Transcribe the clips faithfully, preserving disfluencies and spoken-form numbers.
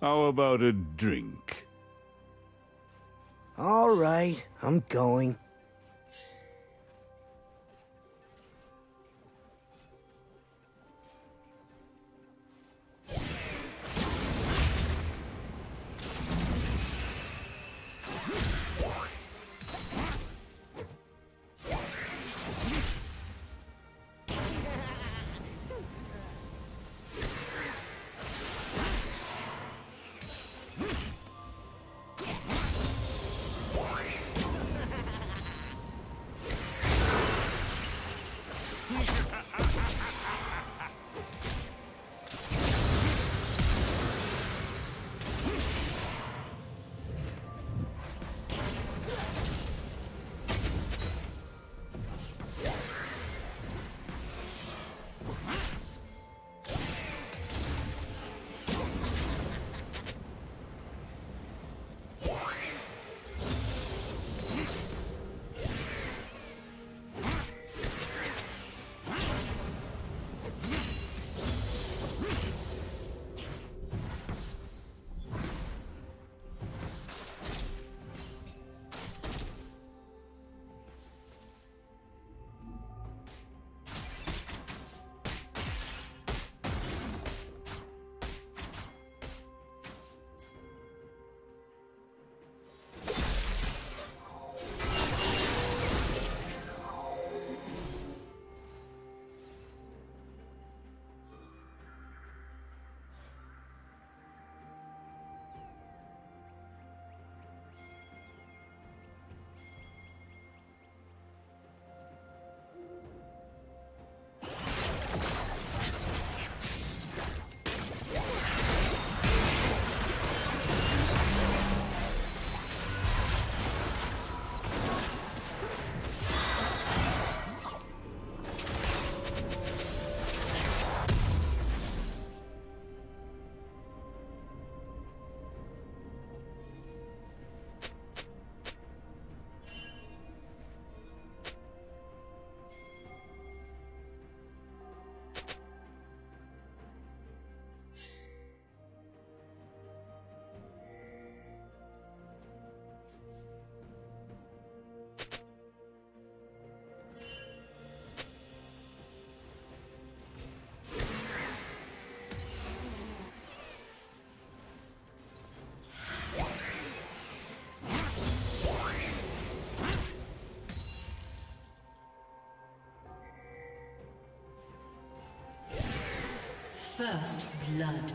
How about a drink? All right, I'm going. First blood.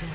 Hmm.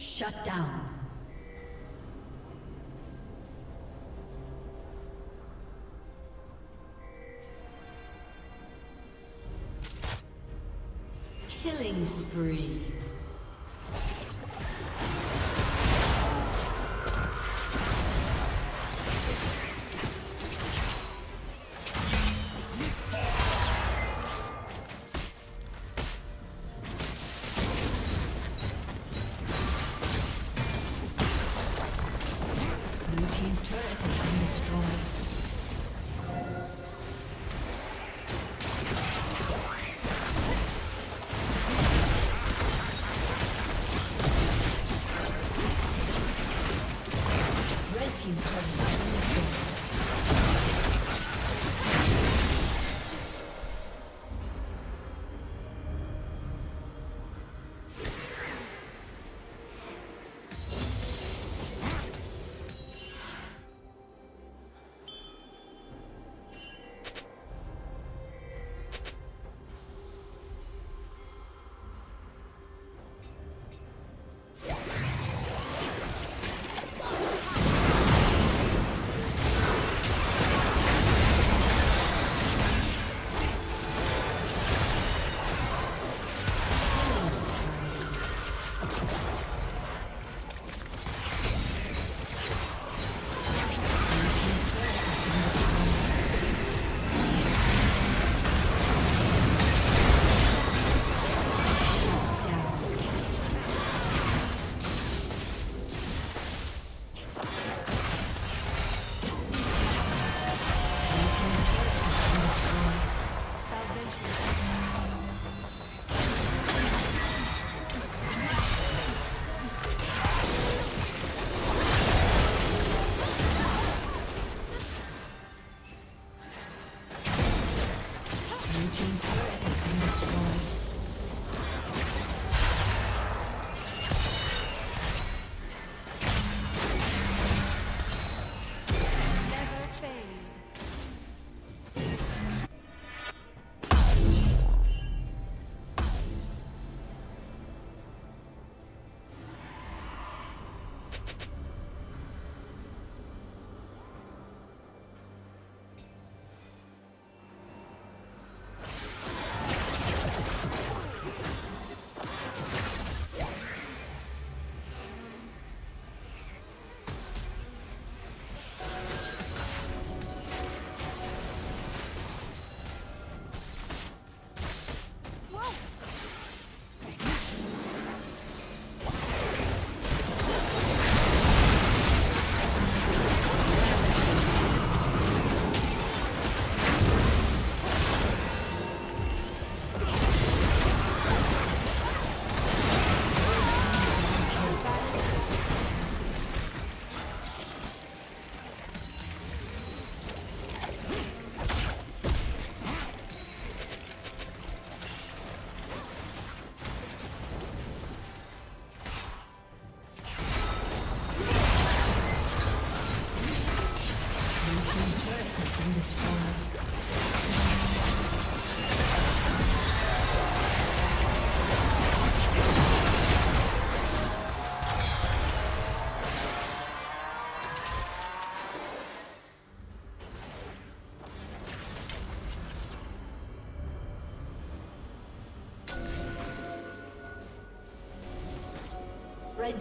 Shut down. Killing spree. Red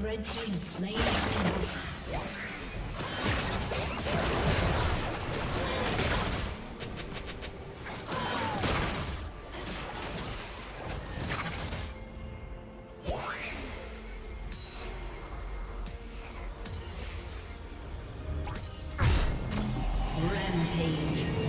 Red team slain. Rampage.